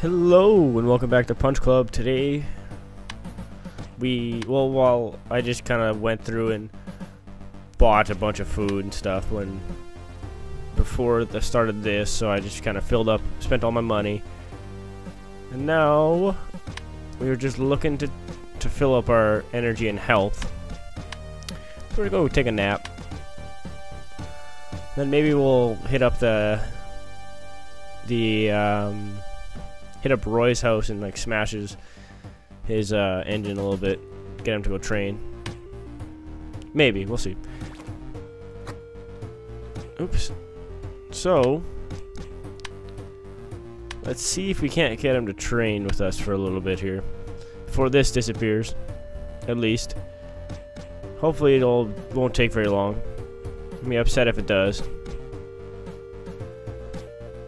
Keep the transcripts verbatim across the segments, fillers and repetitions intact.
Hello and welcome back to Punch Club. Today we well while I just kind of went through and bought a bunch of food and stuff when before I started this, so I just kind of filled up, spent all my money, and now we were just looking to to fill up our energy and health, so we're gonna go take a nap, then maybe we'll hit up the the um hit up Roy's house and like smash his, his uh, engine a little bit, get him to go train. Maybe, we'll see. Oops. So, let's see if we can't get him to train with us for a little bit here. Before this disappears, at least. Hopefully it won't take very long. I'll be upset if it does.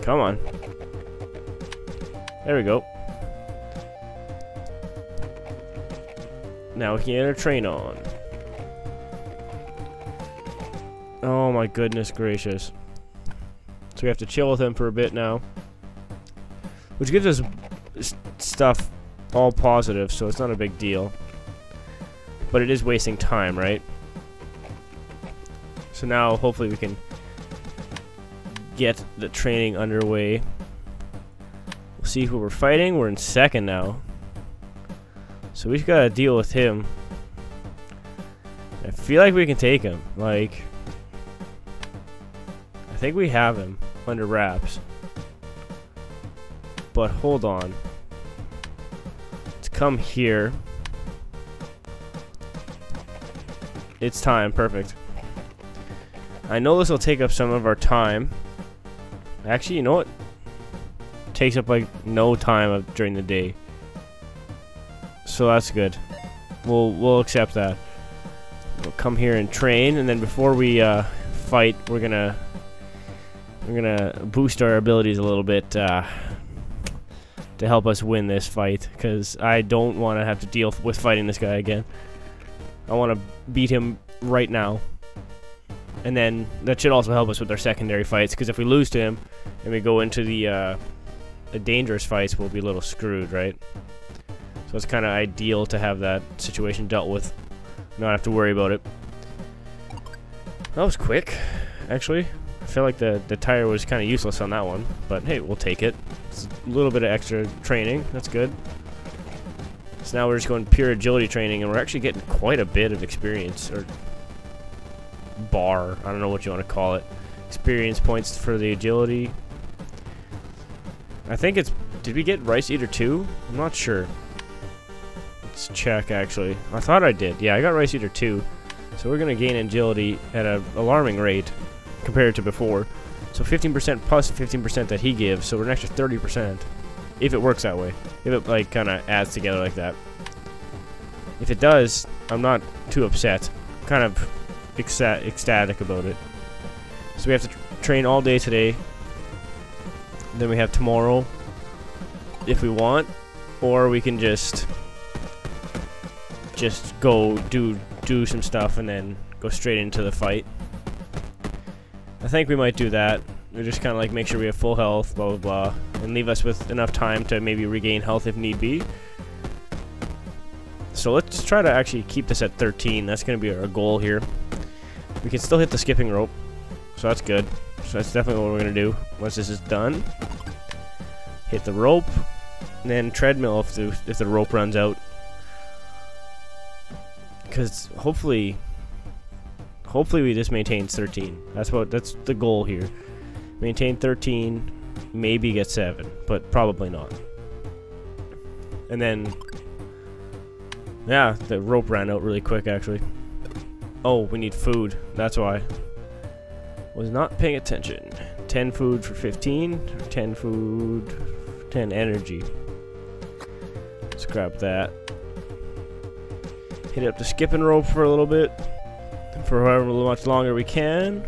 Come on. There we go. Now we can get our train on. Oh my goodness gracious. So we have to chill with him for a bit now. Which gives us stuff all positive, so it's not a big deal. But it is wasting time, right? So now hopefully we can get the training underway. See who we're fighting. We're in second now, so we've got to deal with him. I feel like we can take him. Like, I think we have him under wraps. But hold on, let's come here. It's time. Perfect. I know this will take up some of our time. Actually, you know what? Takes up like no time of, during the day, so that's good. We'll we'll accept that. We'll come here and train, and then before we uh, fight, we're gonna we're gonna boost our abilities a little bit uh, to help us win this fight. Because I don't want to have to deal with fighting this guy again. I want to beat him right now, and then that should also help us with our secondary fights. Because if we lose to him and we go into the uh, the dangerous fights, will be a little screwed, right? So it's kind of ideal to have that situation dealt with, not have to worry about it. That was quick, actually. I feel like the, the tire was kind of useless on that one, but hey, we'll take it. It's a little bit of extra training, that's good. So now we're just going pure agility training, and we're actually getting quite a bit of experience, or bar, I don't know what you want to call it. Experience points for the agility. I think it's... Did we get Rice Eater two? I'm not sure. Let's check, actually. I thought I did. Yeah, I got Rice Eater two. So we're going to gain agility at an alarming rate compared to before. So fifteen percent plus fifteen percent that he gives, so we're an extra thirty percent. If it works that way. If it, like, kind of adds together like that. If it does, I'm not too upset. I'm kind of ecstatic about it. So we have to train all day today. Then we have tomorrow if we want, or we can just just go do do some stuff and then go straight into the fight. I think we might do that. We just kind of like make sure we have full health, blah blah blah, and leave us with enough time to maybe regain health if need be. So let's try to actually keep this at thirteen. That's going to be our goal here. We can still hit the skipping rope, so that's good. So that's definitely what we're going to do. Once this is done, hit the rope, and then treadmill if the, if the rope runs out. Because hopefully, hopefully we just maintain thirteen. That's what, that's the goal here. Maintain thirteen, maybe get seven, but probably not. And then, yeah, the rope ran out really quick actually. Oh, we need food, that's why. Was not paying attention. ten food for fifteen, ten food, ten energy. Let's grab that. Hit up the skipping rope for a little bit, for however much longer we can,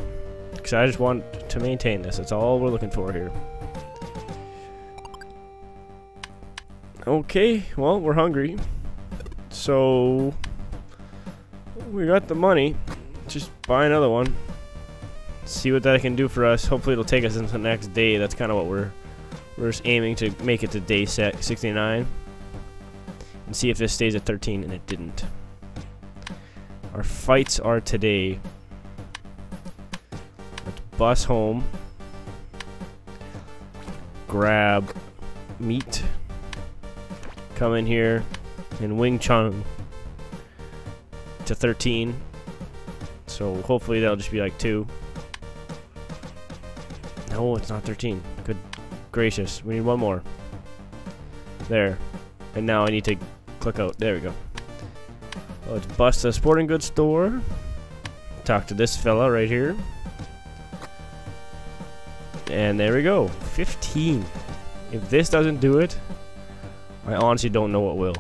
because I just want to maintain this. That's all we're looking for here. Okay, well, we're hungry, so we got the money. Just buy another one. See what that can do for us. Hopefully it'll take us into the next day. That's kind of what we're We're just aiming to make it to day set sixty-nine and see if this stays at thirteen, and it didn't. Our fights are today. Let's bus home, grab meat, come in here, and Wing Chun to thirteen. So hopefully that'll just be like two. No, it's not thirteen. Good gracious. We need one more. There. And now I need to click out. There we go. Let's bust a sporting goods store. Talk to this fella right here. And there we go. fifteen. If this doesn't do it, I honestly don't know what will.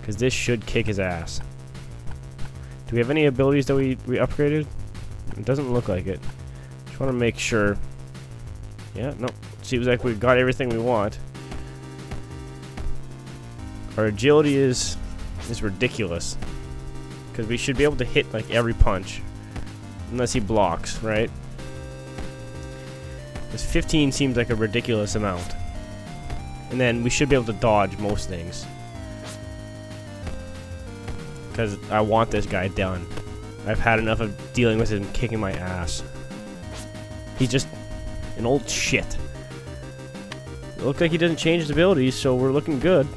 Because this should kick his ass. Do we have any abilities that we, we upgraded? It doesn't look like it. Just want to make sure. Yeah, no. Seems like we've got everything we want. Our agility is is ridiculous. Because we should be able to hit like every punch. Unless he blocks, right? Because fifteen seems like a ridiculous amount. And then we should be able to dodge most things. Because I want this guy done. I've had enough of dealing with him kicking my ass. He's just an old shit. It looks like he didn't change his abilities, so we're looking good.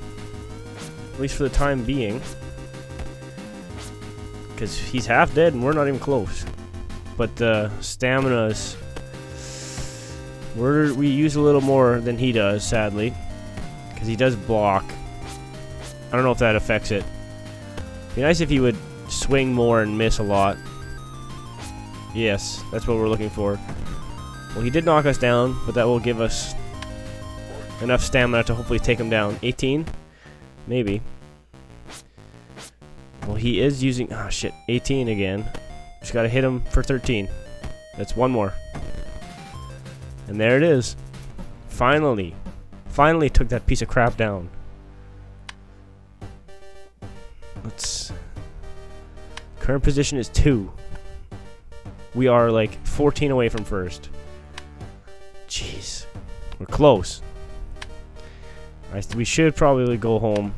At least for the time being. Because he's half dead and we're not even close. But the uh, stamina's... We're, we use a little more than he does, sadly. Because he does block. I don't know if that affects it. Be nice if he would swing more and miss a lot. Yes, that's what we're looking for. Well, he did knock us down, but that will give us enough stamina to hopefully take him down. eighteen? Maybe. Well, he is using... Ah, shit. eighteen again. Just gotta hit him for thirteen. That's one more. And there it is. Finally. Finally took that piece of crap down. Let's... Current position is two. We are like fourteen away from first. Jeez. We're close. I, we should probably go home.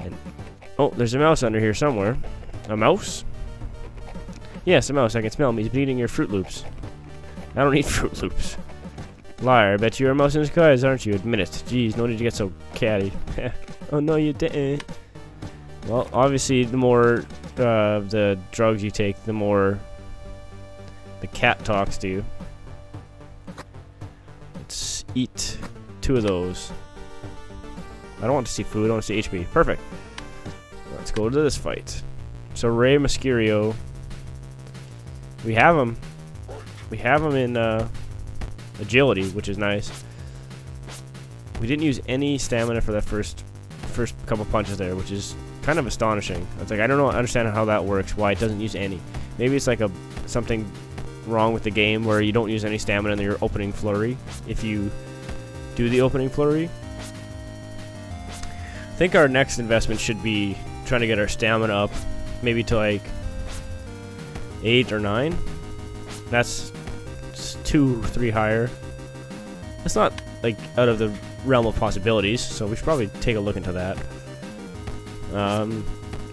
And, oh, there's a mouse under here somewhere. A mouse? Yes, a mouse. I can smell him. He's been eating your Fruit Loops. I don't eat Fruit Loops. Liar. I bet you're a mouse in disguise, aren't you? Admit it. Jeez, no need to get so catty. Oh, no, you didn't. Well, obviously, the more uh, the drugs you take, the more the cat talks to you. Let's eat two of those. I don't want to see food. I want to see H P. Perfect. Let's go to this fight. So, Rey Mysterio. We have him. We have him in uh, agility, which is nice. We didn't use any stamina for that first... first couple punches there, which is kind of astonishing. It's like I don't know, understand how that works, why it doesn't use any. Maybe it's like a something wrong with the game where you don't use any stamina in your opening flurry. If you do the opening flurry, I think our next investment should be trying to get our stamina up, maybe to like eight or nine. That's two, three higher. That's not like out of the realm of possibilities, so we should probably take a look into that. Um,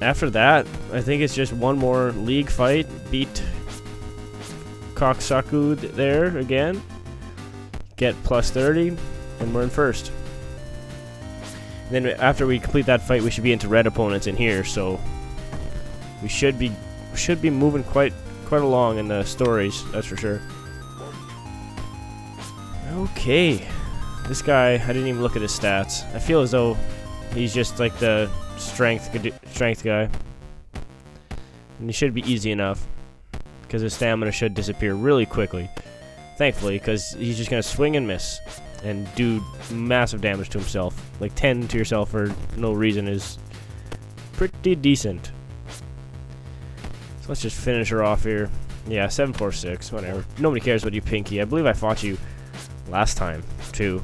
after that, I think it's just one more league fight. Beat Koksaku there again. Get plus thirty, and we're in first. And then after we complete that fight, we should be into red opponents in here, so we should be should be moving quite quite along in the stories. That's for sure. Okay. This guy, I didn't even look at his stats. I feel as though he's just like the strength strength guy. And he should be easy enough. Because his stamina should disappear really quickly. Thankfully, because he's just going to swing and miss. And do massive damage to himself. Like ten to yourself for no reason is pretty decent. So let's just finish her off here. Yeah, seven four six, whatever. Nobody cares about you, Pinky. I believe I fought you last time, too.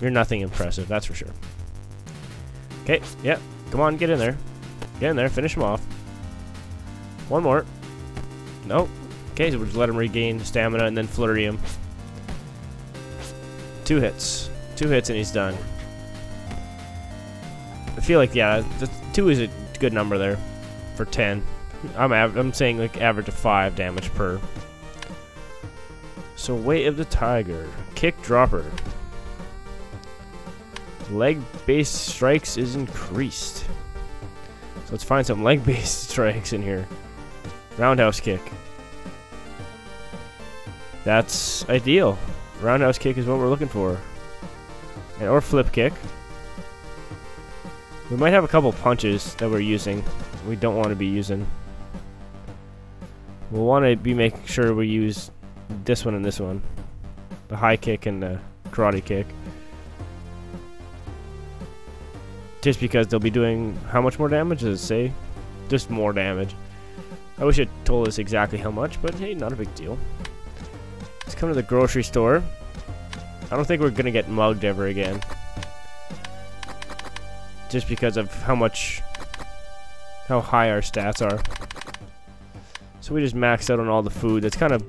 You're nothing impressive, that's for sure. Okay, yeah, come on, get in there. Get in there, finish him off. One more. Nope. Okay, so we'll just let him regain stamina and then flurry him. Two hits. Two hits and he's done. I feel like, yeah, two is a good number there for ten. I'm av I'm saying like average of five damage per. So weight of the tiger, kick dropper, leg based strikes is increased. So let's find some leg based strikes in here. Roundhouse kick. That's ideal. Roundhouse kick is what we're looking for, and or flip kick. We might have a couple punches that we're using. We don't want to be using. We'll want to be making sure we use this one and this one. The high kick and the karate kick. Just because they'll be doing how much more damage does it say? Just more damage. I wish it told us exactly how much, but hey, not a big deal. Let's come to the grocery store. I don't think we're gonna get mugged ever again. Just because of how much, how high our stats are. So we just maxed out on all the food. That's kind of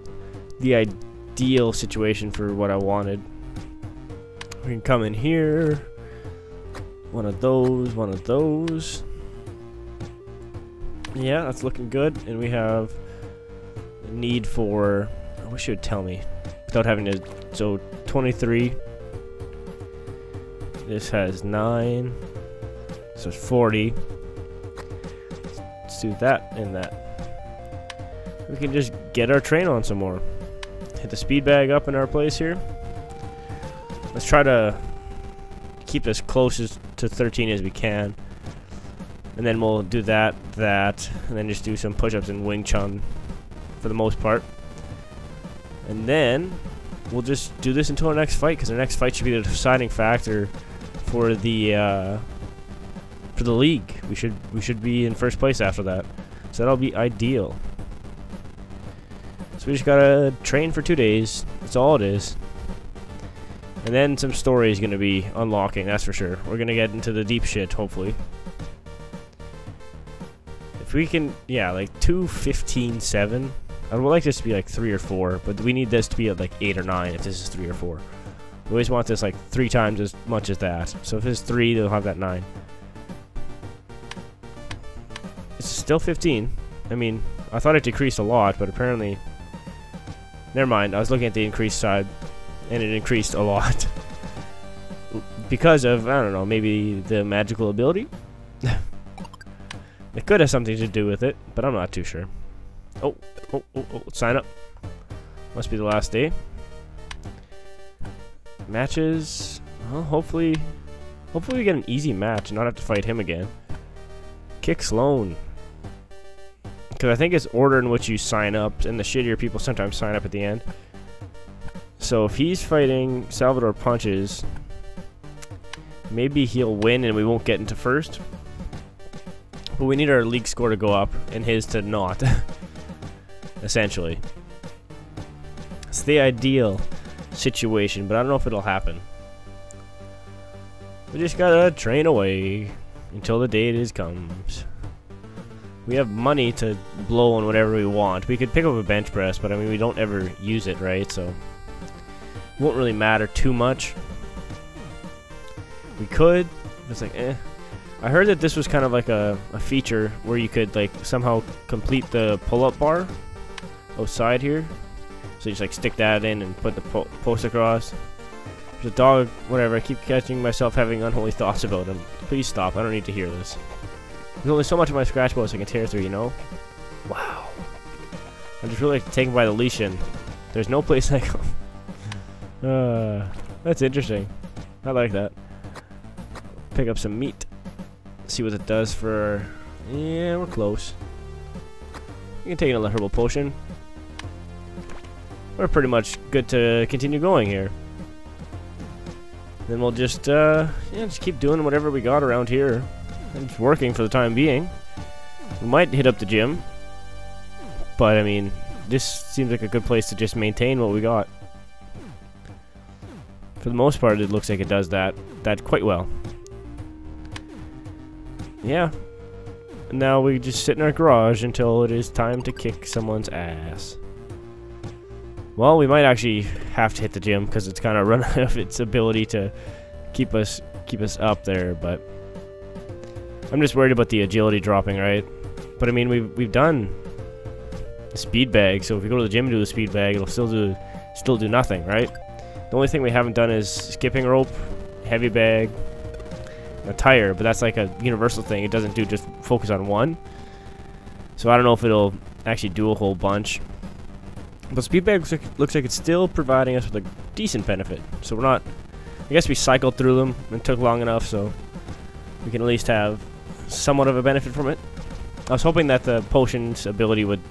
the ideal situation for what I wanted. We can come in here. One of those, one of those. Yeah, that's looking good. And we have a need for, I wish you would tell me without having to, so twenty-three. This has nine. So it's forty. Let's do that and that. We can just get our train on some more. Hit the speed bag up in our place here. Let's try to keep this closest to thirteen as we can. And then we'll do that, that, and then just do some push-ups in Wing Chun for the most part. And then we'll just do this until our next fight, because our next fight should be the deciding factor for the uh, for the league. We should we should be in first place after that, so that'll be ideal. So we just gotta train for two days. That's all it is. And then some story is gonna be unlocking. That's for sure. We're gonna get into the deep shit. Hopefully, if we can, yeah, like two fifteen seven. I would like this to be like three or four, but we need this to be at like eight or nine. If this is three or four, we always want this like three times as much as that. So if it's three, they'll have that nine. It's still fifteen. I mean, I thought it decreased a lot, but apparently, never mind. I was looking at the increased side, and it increased a lot because of, I don't know, maybe the magical ability. It could have something to do with it, but I'm not too sure. Oh, oh, oh, oh, sign up. Must be the last day. Matches. Well, hopefully, hopefully we get an easy match and not have to fight him again. Kick Sloan. Because I think it's order in which you sign up, and the shittier people sometimes sign up at the end. So if he's fighting Salvador Punches, maybe he'll win and we won't get into first. But we need our league score to go up and his to not. Essentially. It's the ideal situation, but I don't know if it'll happen. We just gotta train away until the day it is comes. We have money to blow on whatever we want. We could pick up a bench press, but I mean, we don't ever use it, right? So it won't really matter too much. We could, but it's like, eh. I heard that this was kind of like a, a feature where you could like somehow complete the pull-up bar outside here. So you just like stick that in and put the po post across. There's a dog, whatever. I keep catching myself having unholy thoughts about him. Please stop. I don't need to hear this. There's only so much of my scratch balls I can tear through, you know? Wow. I just really like to take him by the leash in. There's no place I go. uh, that's interesting. I like that. Pick up some meat. See what it does for... Yeah, we're close. We can take an herbal potion. We're pretty much good to continue going here. Then we'll just, uh, yeah, just keep doing whatever we got around here. It's working for the time being. We might hit up the gym. But, I mean, this seems like a good place to just maintain what we got. For the most part, it looks like it does that, that quite well. Yeah. Now we just sit in our garage until it is time to kick someone's ass. Well, we might actually have to hit the gym because it's kind of run out of its ability to keep us keep us up there. But I'm just worried about the agility dropping, right? But I mean, we've we've done the speed bag, so if we go to the gym and do the speed bag, it'll still do still do nothing, right? The only thing we haven't done is skipping rope, heavy bag, and a tire, but that's like a universal thing. It doesn't do just focus on one. So I don't know if it'll actually do a whole bunch. But speed bag looks like, looks like it's still providing us with a decent benefit. So we're not... I guess we cycled through them and took long enough, so we can at least have somewhat of a benefit from it. I was hoping that the potion's ability would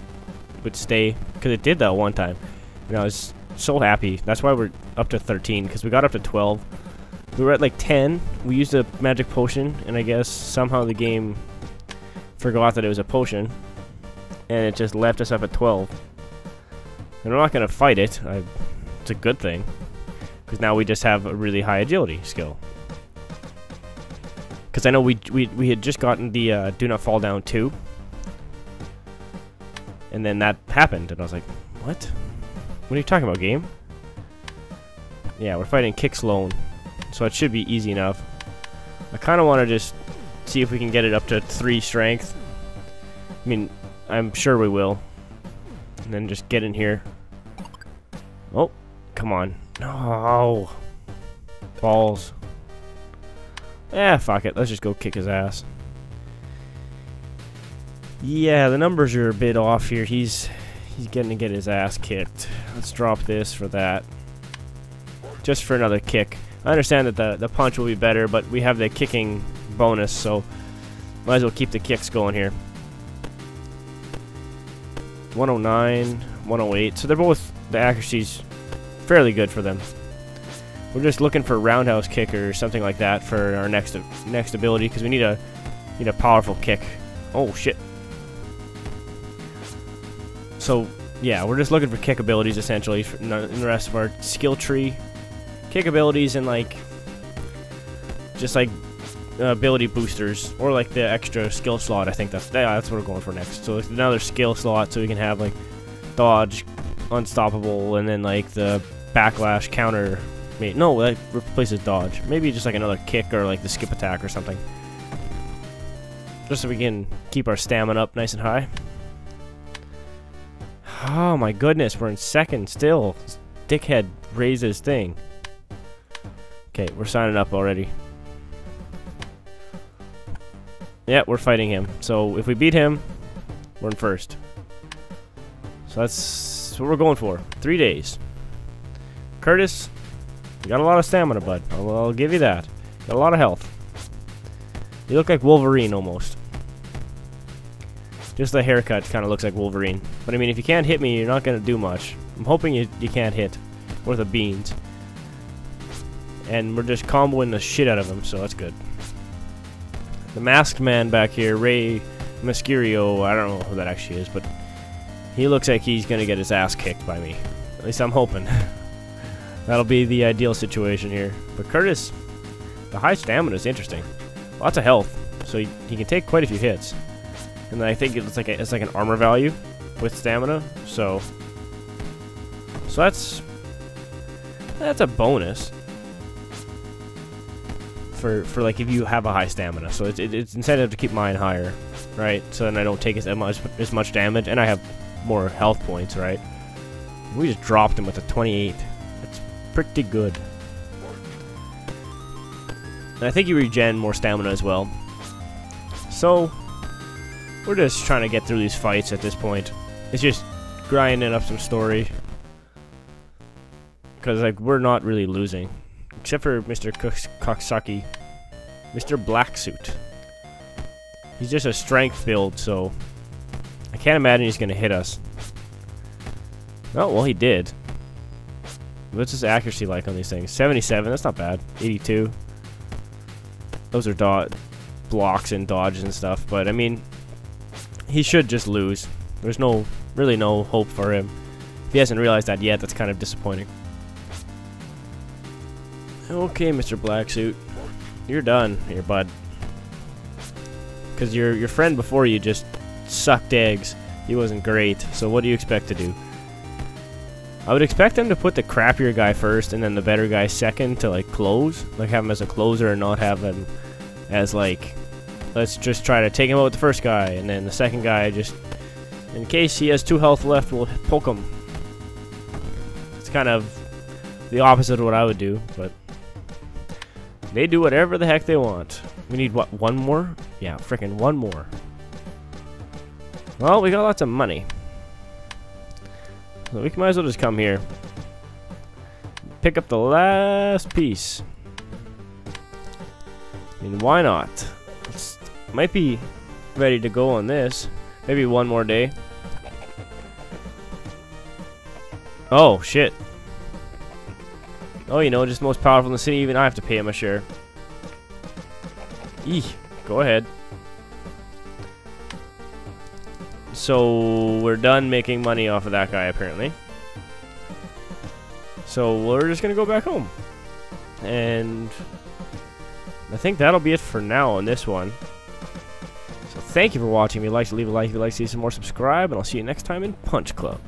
would stay, because it did that one time. And I was so happy. That's why we're up to thirteen, because we got up to twelve. We were at like ten. We used a magic potion, and I guess somehow the game forgot that it was a potion. And it just left us up at twelve. And we're not going to fight it. I, it's a good thing. Because now we just have a really high agility skill. Because I know we, we we had just gotten the uh, Do Not Fall Down two. And then that happened. And I was like, what? What are you talking about, game? Yeah, we're fighting Kick Sloan. So it should be easy enough. I kind of want to just see if we can get it up to three strength. I mean... I'm sure we will. And then just get in here. Oh, come on. No. Balls. Eh, fuck it. Let's just go kick his ass. Yeah, the numbers are a bit off here. He's he's getting to get his ass kicked. Let's drop this for that. Just for another kick. I understand that the, the punch will be better, but we have the kicking bonus, so might as well keep the kicks going here. one oh nine, one oh eight. So they're both, the accuracy's fairly good for them. We're just looking for roundhouse kick or something like that for our next next ability, because we need a need a powerful kick. Oh shit. So yeah, we're just looking for kick abilities essentially in the rest of our skill tree. Kick abilities and like just like ability boosters, or like the extra skill slot. I think that's that's what we're going for next. So another skill slot, so we can have like dodge, unstoppable, and then like the backlash counter. Mate, no, that replaces dodge. Maybe just like another kick or like the skip attack or something. Just so we can keep our stamina up nice and high. Oh my goodness, we're in second still. This dickhead raised his thing. Okay, we're signing up already. Yeah, we're fighting him. So if we beat him, we're in first. So that's what we're going for. Three days. Curtis, you got a lot of stamina, bud. I'll, I'll give you that. Got a lot of health. You look like Wolverine almost. Just the haircut kind of looks like Wolverine. But I mean, if you can't hit me, you're not going to do much. I'm hoping you, you can't hit. Worth of beans. And we're just comboing the shit out of him, so that's good. The masked man back here, Rey Mysterio, I don't know who that actually is, but he looks like he's going to get his ass kicked by me. At least I'm hoping. That'll be the ideal situation here. But Curtis, the high stamina is interesting. Lots of health, so he, he can take quite a few hits. And then I think it's like a, it's like an armor value with stamina, so... So that's... That's a bonus. For, for like if you have a high stamina, so it's, it, it's incentive to keep mine higher, right? So then I don't take as much as much damage, and I have more health points, right? We just dropped him with a twenty-eight. That's pretty good. And I think you regen more stamina as well. So we're just trying to get through these fights at this point. It's just grinding up some story, because like we're not really losing. Except for Mister Koksaku. Mister Blacksuit. He's just a strength build, so... I can't imagine he's going to hit us. Oh, well, he did. What's his accuracy like on these things? seventy-seven, that's not bad. eighty-two. Those are dot blocks and dodges and stuff, but, I mean... He should just lose. There's no... really no hope for him. If he hasn't realized that yet, that's kind of disappointing. Okay, Mister Blacksuit, you're done here, bud. Because your your friend before you just sucked eggs. He wasn't great, so what do you expect to do? I would expect them to put the crappier guy first and then the better guy second to, like, close. Like, have him as a closer and not have him as, like, let's just try to take him out with the first guy. And then the second guy just, in case he has two health left, we'll poke him. It's kind of the opposite of what I would do, but they do whatever the heck they want. We need, what, one more? Yeah, frickin' one more. Well, we got lots of money. So we might as well just come here. Pick up the last piece. I mean, why not? It's, might be ready to go on this. Maybe one more day. Oh, shit. Oh, you know, just most powerful in the city. Even I have to pay him a share. Eeh, go ahead. So, we're done making money off of that guy, apparently. So, we're just gonna go back home. And I think that'll be it for now on this one. So, thank you for watching. If you like to leave a like, if you like to see some more, subscribe. And I'll see you next time in Punch Club.